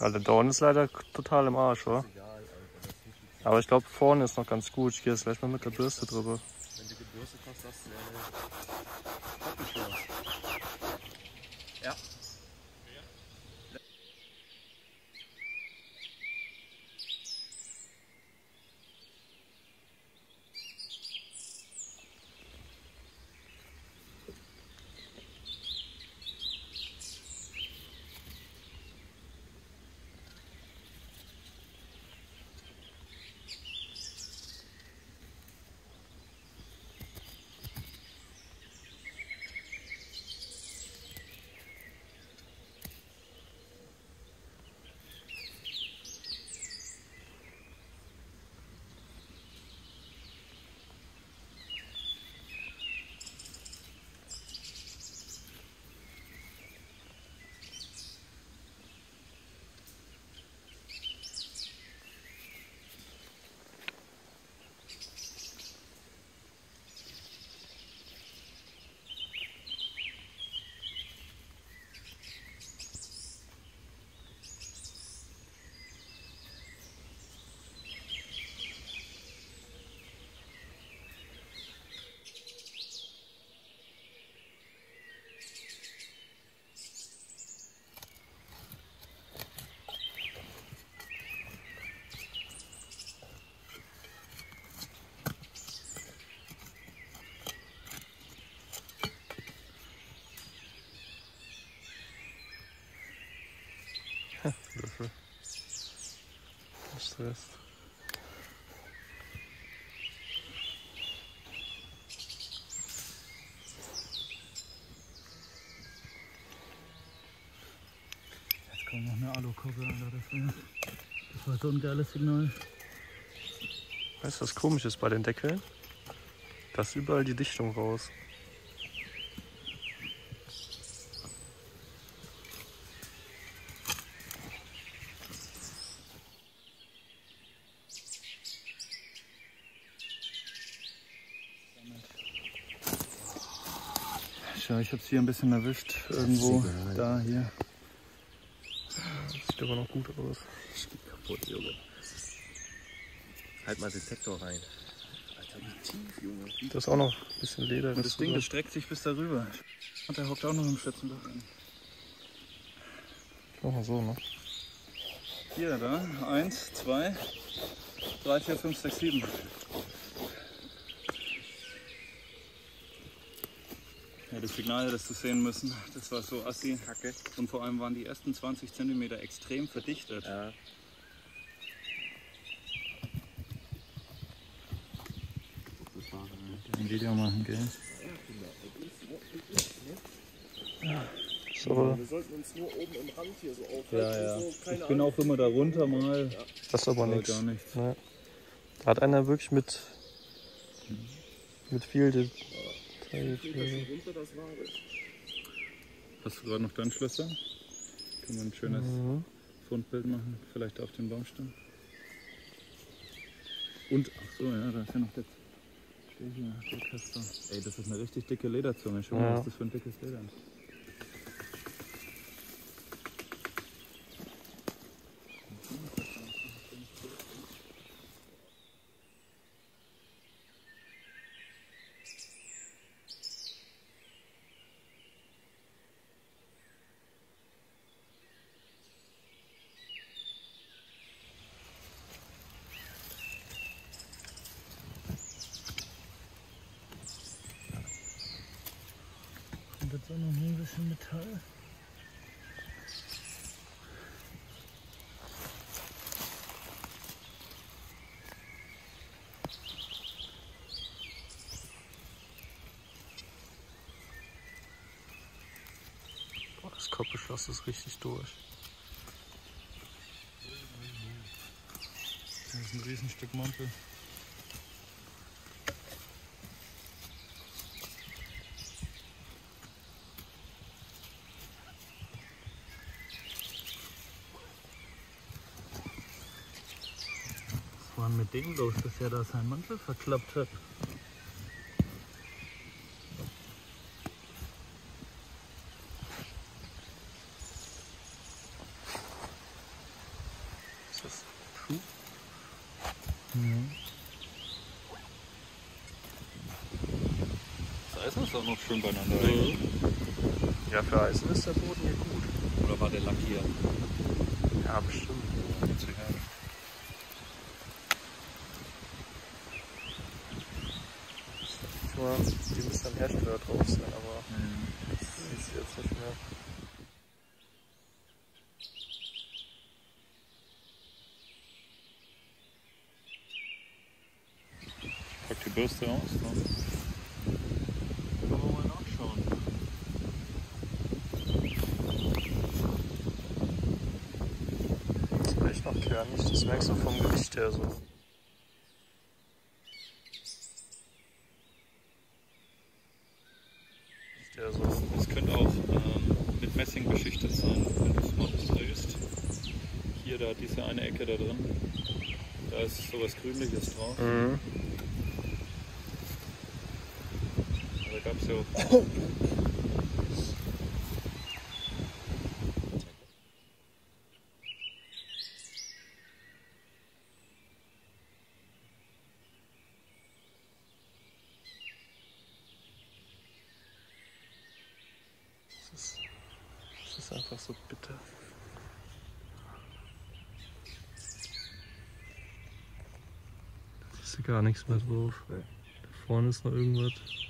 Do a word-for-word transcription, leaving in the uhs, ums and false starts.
Ja, der Dorn ist leider total im Arsch, oder? Aber ich glaube, vorne ist noch ganz gut. Ich gehe jetzt gleich mal mit der Bürste drüber. Wenn du gebürstet hast, das ist ja... Ja. Würfel. Stress. Jetzt kommt noch eine Alukurbel, Alter, dafür. Das war so ein geiles Signal. Weißt du, was komisch ist bei den Deckeln? Da ist überall die Dichtung raus. Ja, ich hab's hier ein bisschen erwischt, irgendwo, da, hier. Das sieht aber noch gut aus. Das geht kaputt, Junge. Halt mal Detektor rein. Alter, wie tief, Junge. Da ist auch noch ein bisschen Leder. Und das Ding, das streckt sich bis darüber. Und der hockt auch noch im Schützenbach an. Mach mal so, ne? Hier, da. Eins, zwei, drei, vier, fünf, sechs, sieben. Ja, das Signal hättest du sehen müssen, das war so assi. Kacke. Und vor allem waren die ersten zwanzig Zentimeter extrem verdichtet. Ja. Ein Video machen, gell? Ja. So. Wir sollten uns nur oben im Rand hier so aufhalten. Ja, ja. So, ich bin auch immer da runter mal. Ja. Das ist aber nichts. Ja. Da hat einer wirklich mit, mit viel... De Hast du gerade noch deinen Schlüssel? Können wir ein schönes mhm. Fundbild machen, vielleicht auf dem Baumstamm. Und, ach so, ja, da ist ja noch der, der hier, der Kaster. Ey, das ist eine richtig dicke Lederzunge. Schau mal, ja, was das für ein dickes Leder ist. Das ist auch noch ein bisschen Metall. Boah, das Koppelschloss ist richtig durch. Das ist ein Riesenstück Mantel. Mit dem los, dass er da seinen Mantel verklappt hat. ist auch noch schön beieinander. Mhm. Ja, für Eisen ist der Boden hier gut. Oder war der lackiert? Ja, bestimmt. Mal, die müssen am Hersteller drauf sein, aber mhm. das ist jetzt nicht mehr. Pack die Bürste aus, ne? Wollen wir mal nachschauen. Das ist vielleicht noch kernig, das merkst du vom Gewicht her so. Also, das könnte auch ähm, mit Messing beschichtet sein, wenn du es mal drehst. Hier, da diese eine Ecke da drin, da ist sowas Grünliches drauf. Mhm. Da gab es ja auch... Das ist einfach so bitter. Da siehst du gar nichts mehr drauf. Da vorne ist noch irgendwas.